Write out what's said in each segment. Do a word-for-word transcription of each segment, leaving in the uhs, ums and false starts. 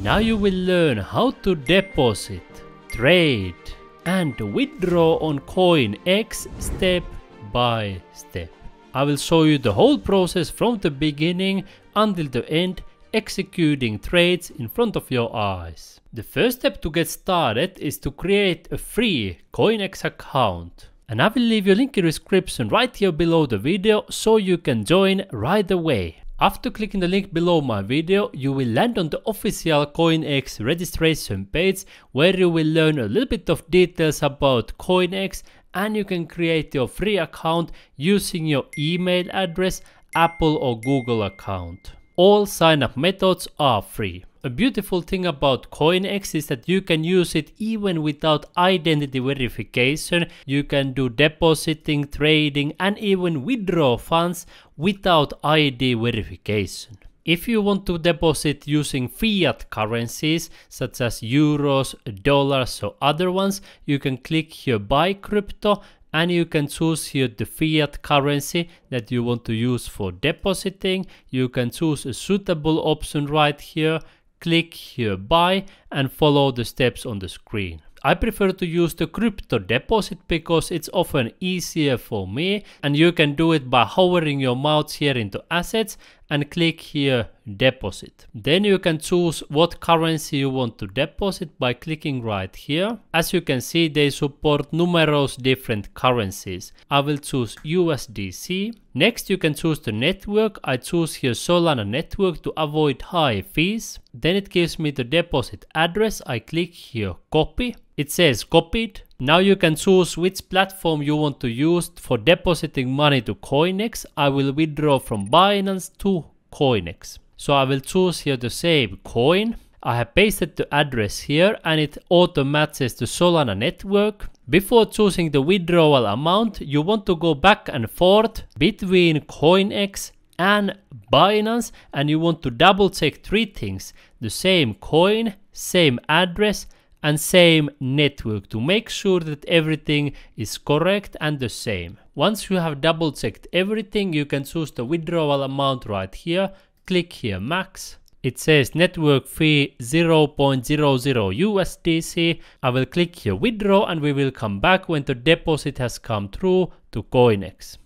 Now you will learn how to deposit, trade and withdraw on CoinEx step by step. I will show you the whole process from the beginning until the end, executing trades in front of your eyes. The first step to get started is to create a free CoinEx account. And I will leave you a link in the description right here below the video so you can join right away. After clicking the link below my video, you will land on the official CoinEx registration page where you will learn a little bit of details about CoinEx and you can create your free account using your email address, Apple or Google account. All sign up methods are free. A beautiful thing about CoinEx is that you can use it even without identity verification. You can do depositing, trading and even withdraw funds without I D verification. If you want to deposit using fiat currencies such as euros, dollars or other ones, you can click here buy crypto and you can choose here the fiat currency that you want to use for depositing. You can choose a suitable option right here. Click here buy and follow the steps on the screen. I prefer to use the crypto deposit because it's often easier for me, and you can do it by hovering your mouse here into assets and click here deposit. Then you can choose what currency you want to deposit by clicking right here. As you can see, they support numerous different currencies. I will choose U S D C. Next you can choose the network. I choose here Solana network to avoid high fees. Then it gives me the deposit address. I click here copy. It says copied. Now you can choose which platform you want to use for depositing money to CoinEx. I will withdraw from Binance to CoinEx. So I will choose here to save coin. I have pasted the address here and it auto matches the Solana network. Before choosing the withdrawal amount, you want to go back and forth between CoinEx and Binance, and you want to double check three things: the same coin, same address and same network, to make sure that everything is correct and the same. Once you have double checked everything, you can choose the withdrawal amount right here. Click here max. It says network fee zero point zero zero U S D C. I will click here withdraw and we will come back when the deposit has come through to CoinEx.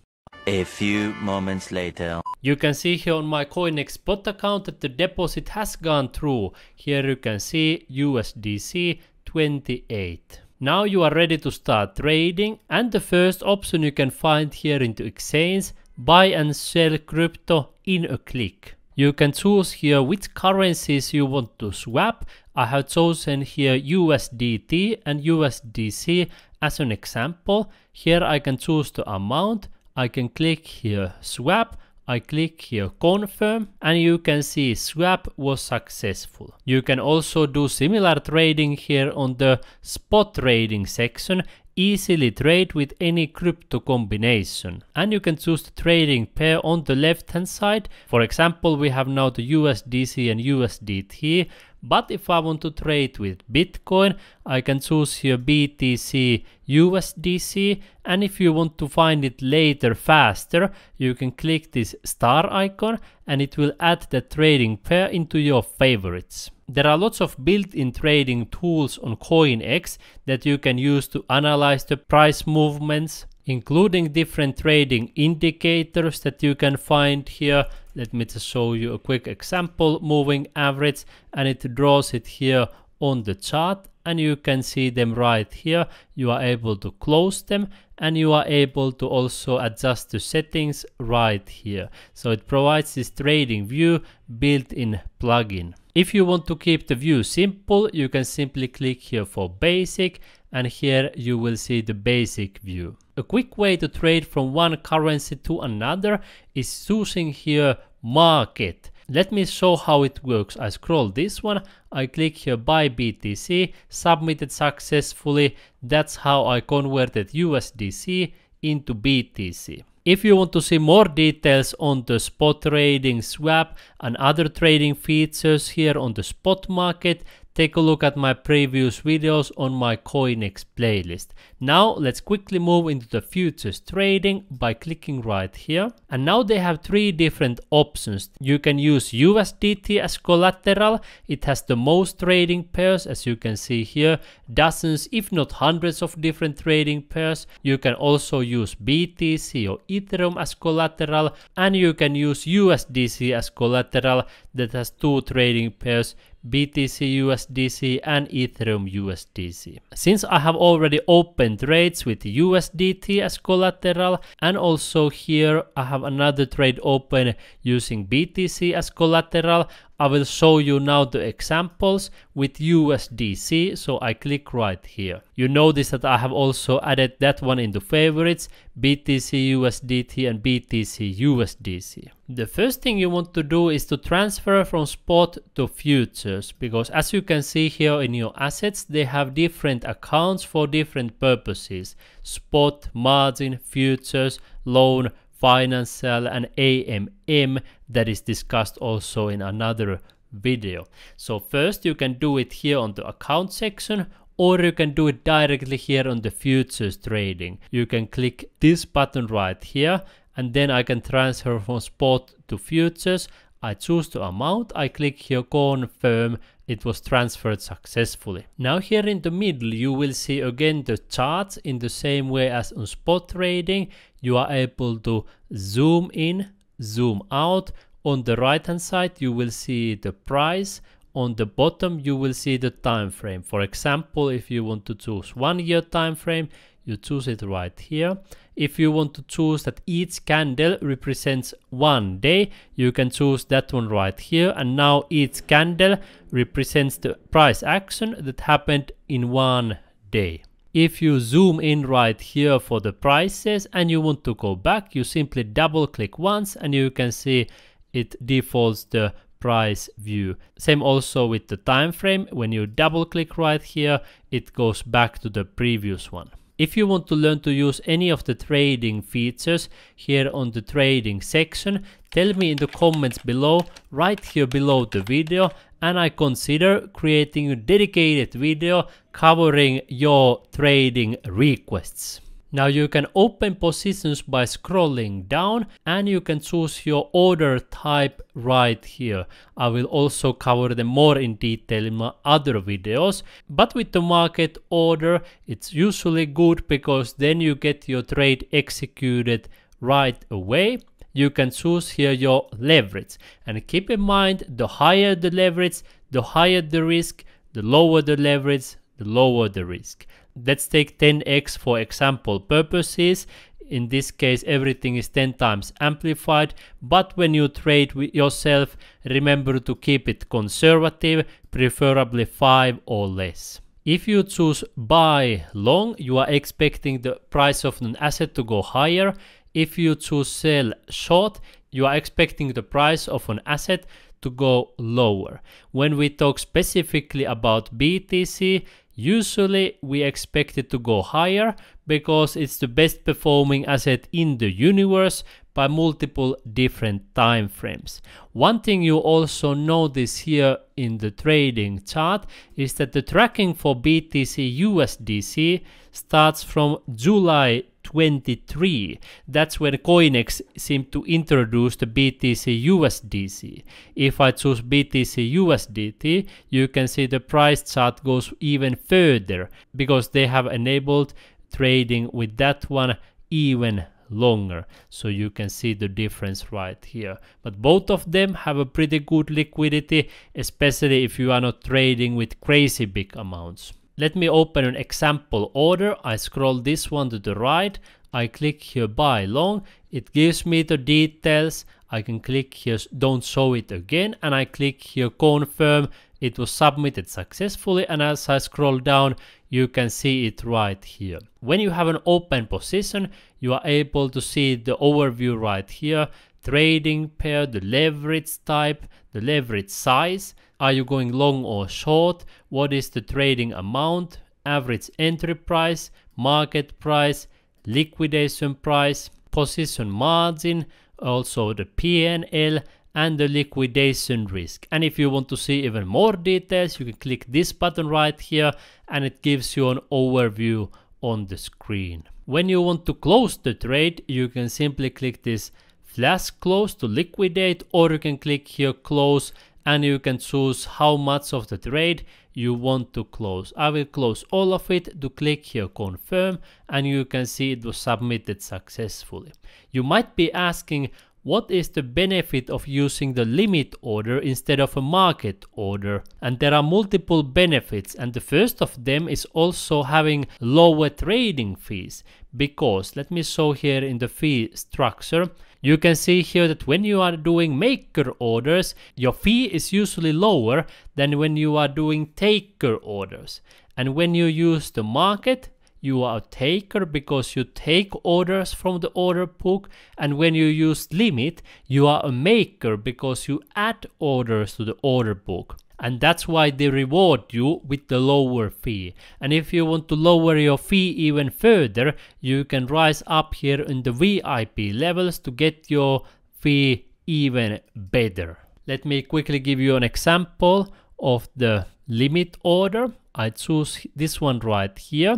A few moments later. You can see here on my CoinEx bot account that the deposit has gone through. Here you can see U S D C twenty-eight. Now you are ready to start trading, and the first option you can find here into exchange, buy and sell crypto in a click. You can choose here which currencies you want to swap. I have chosen here U S D T and U S D C as an example. Here I can choose the amount. I can click here swap, I click here confirm, and you can see swap was successful. You can also do similar trading here on the spot trading section, easily trade with any crypto combination. And you can choose the trading pair on the left hand side. For example, we have now the U S D C and U S D T, but if I want to trade with Bitcoin, I can choose here B T C U S D C, and if you want to find it later faster, you can click this star icon and it will add the trading pair into your favorites. There are lots of built-in trading tools on CoinEx that you can use to analyze the price movements, including different trading indicators that you can find here. Let me just show you a quick example, moving average, and it draws it here on the chart and you can see them right here. You are able to close them and you are able to also adjust the settings right here. So it provides this trading view built-in plugin. If you want to keep the view simple, you can simply click here for basic, and here you will see the basic view. A quick way to trade from one currency to another is choosing here market. Let me show how it works. I scroll this one, I click here buy B T C, submitted successfully. That's how I converted U S D C into B T C. If you want to see more details on the spot trading, swap and other trading features here on the spot market, Take a look at my previous videos on my CoinEx playlist. Now let's quickly move into the futures trading by clicking right here. And now they have three different options. You can use U S D T as collateral. It has the most trading pairs, as you can see here, dozens if not hundreds of different trading pairs. You can also use B T C or Ethereum as collateral, and you can use U S D C as collateral. That has two trading pairs, B T C U S D C and Ethereum U S D C. Since I have already opened trades with U S D T as collateral, and also here I have another trade open using B T C as collateral, I will show you now the examples with U S D C, so I click right here. You notice that I have also added that one into favorites, B T C U S D T and B T C U S D C. The first thing you want to do is to transfer from spot to futures, because as you can see here in your assets, they have different accounts for different purposes: spot, margin, futures, loan, financial and A M M, that is discussed also in another video. So first you can do it here on the account section, or you can do it directly here on the futures trading. You can click this button right here, and then I can transfer from spot to futures. I choose the amount, I click here confirm, it was transferred successfully. Now here in the middle you will see again the charts in the same way as on spot trading. You are able to zoom in, zoom out. On the right hand side you will see the price. On the bottom you will see the time frame. For example, if you want to choose one year time frame, you choose it right here. If you want to choose that each candle represents one day, you can choose that one right here. And now each candle represents the price action that happened in one day. If you zoom in right here for the prices and you want to go back, you simply double click once and you can see it defaults the price view. Same also with the time frame. When you double click right here, it goes back to the previous one. If you want to learn to use any of the trading features here on the trading section, tell me in the comments below, right here below the video, and I consider creating a dedicated video covering your trading requests. Now you can open positions by scrolling down, and you can choose your order type right here. I will also cover them more in detail in my other videos, but with the market order it's usually good because then you get your trade executed right away. You can choose here your leverage, and keep in mind, the higher the leverage, the higher the risk, the lower the leverage, the lower the risk. Let's take ten X for example purposes. In this case everything is ten times amplified, but when you trade with yourself, remember to keep it conservative, preferably five or less. If you choose buy long, you are expecting the price of an asset to go higher. If you choose sell short, you are expecting the price of an asset to go lower. When we talk specifically about B T C, usually we expect it to go higher because it's the best performing asset in the universe by multiple different time frames. One thing you also notice here in the trading chart is that the tracking for B T C U S D C starts from July twenty-three. That's when CoinEx seemed to introduce the B T C U S D C. If I choose B T C U S D T, you can see the price chart goes even further because they have enabled trading with that one even longer, so you can see the difference right here. But both of them have a pretty good liquidity, especially if you are not trading with crazy big amounts. Let me open an example order. I scroll this one to the right, I click here buy long, it gives me the details. I can click here don't show it again, and I click here confirm, it was submitted successfully. And as I scroll down, you can see it right here. When you have an open position, you are able to see the overview right here: trading pair, the leverage type, the leverage size, are you going long or short, what is the trading amount, average entry price, market price, liquidation price, position margin, also the P and L, and the liquidation risk. And if you want to see even more details, you can click this button right here and it gives you an overview on the screen. When you want to close the trade, you can simply click this flash close to liquidate, or you can click here close and you can choose how much of the trade you want to close. I will close all of it, do click here confirm, and you can see it was submitted successfully. You might be asking, what is the benefit of using the limit order instead of a market order? And there are multiple benefits, and the first of them is also having lower trading fees, because let me show here in the fee structure. You can see here that when you are doing maker orders, your fee is usually lower than when you are doing taker orders. And when you use the market, you are a taker because you take orders from the order book, and when you use limit, you are a maker because you add orders to the order book. And that's why they reward you with the lower fee. And if you want to lower your fee even further, you can rise up here in the V I P levels to get your fee even better. Let me quickly give you an example of the limit order. I choose this one right here,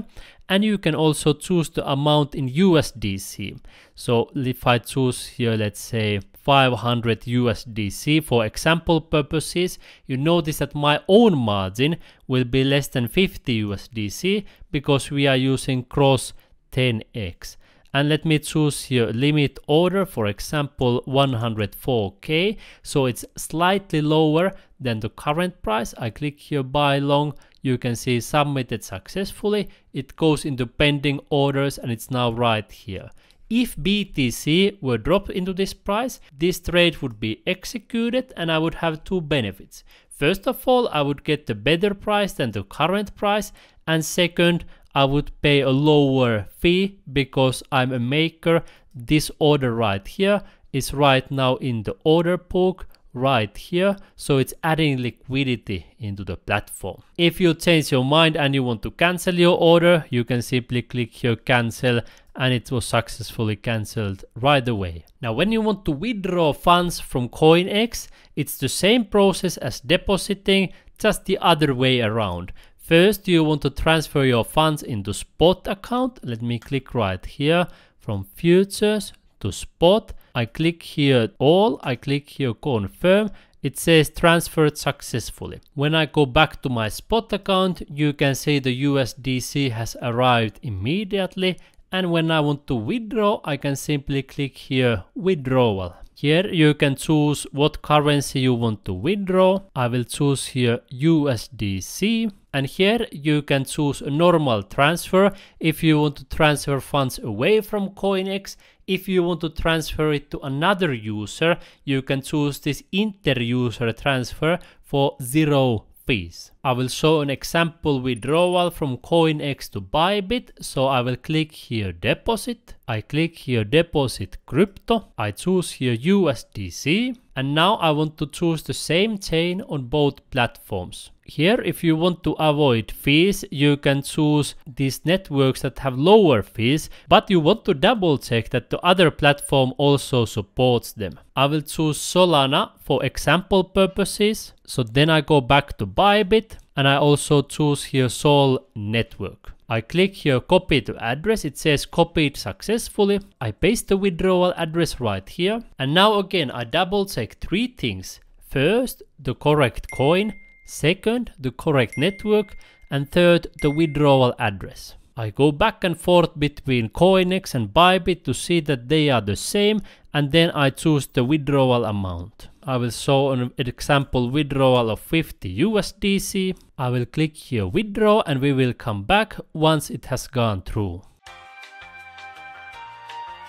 and you can also choose the amount in U S D C. So if I choose here, let's say five hundred U S D C for example purposes, you notice that my own margin will be less than fifty U S D C because we are using cross ten X. And let me choose here limit order, for example one hundred four K, so it's slightly lower than the current price. I click here buy long, you can see submitted successfully, it goes into pending orders and it's now right here. If B T C were dropped into this price, this trade would be executed and I would have two benefits. First of all, I would get the better price than the current price, and second, I would pay a lower fee because I'm a maker. This order right here is right now in the order book right here, so it's adding liquidity into the platform. If you change your mind and you want to cancel your order, you can simply click here cancel, and it was successfully cancelled right away. Now when you want to withdraw funds from CoinEx, it's the same process as depositing, just the other way around. First, you want to transfer your funds into spot account. Let me click right here from futures to spot. I click here all, I click here confirm. It says transferred successfully. When I go back to my spot account, you can see the U S D C has arrived immediately. And when I want to withdraw, I can simply click here withdrawal. Here you can choose what currency you want to withdraw. I will choose here U S D C. And here you can choose a normal transfer if you want to transfer funds away from CoinEx. If you want to transfer it to another user, you can choose this inter-user transfer for zero fees. I will show an example withdrawal from CoinEx to Bybit, so I will click here deposit. I click here deposit crypto. I choose here U S D C, and now I want to choose the same chain on both platforms. Here, if you want to avoid fees, you can choose these networks that have lower fees, but you want to double check that the other platform also supports them. I will choose Solana for example purposes. So then I go back to Bybit, and I also choose here Sol Network. I click here copy to address, it says copied successfully. I paste the withdrawal address right here. And now again, I double check three things. First, the correct coin. Second, the correct network, and third, the withdrawal address. I go back and forth between CoinEx and Bybit to see that they are the same, and then I choose the withdrawal amount. I will show an example withdrawal of fifty U S D C. I will click here withdraw, and we will come back once it has gone through.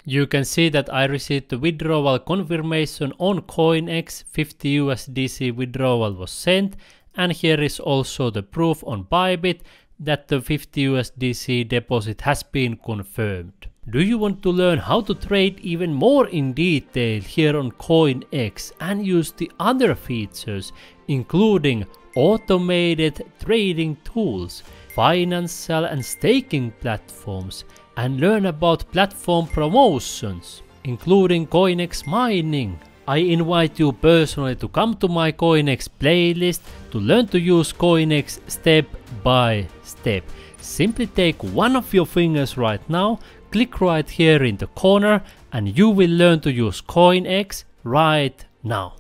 You can see that I received the withdrawal confirmation on CoinEx. fifty U S D C withdrawal was sent, and here is also the proof on Bybit that the fifty U S D C deposit has been confirmed. Do you want to learn how to trade even more in detail here on CoinEx and use the other features, including automated trading tools, financial and staking platforms, and learn about platform promotions, including CoinEx mining, I invite you personally to come to my CoinEx playlist to learn to use CoinEx step by step. Simply take one of your fingers right now, click right here in the corner, and you will learn to use CoinEx right now.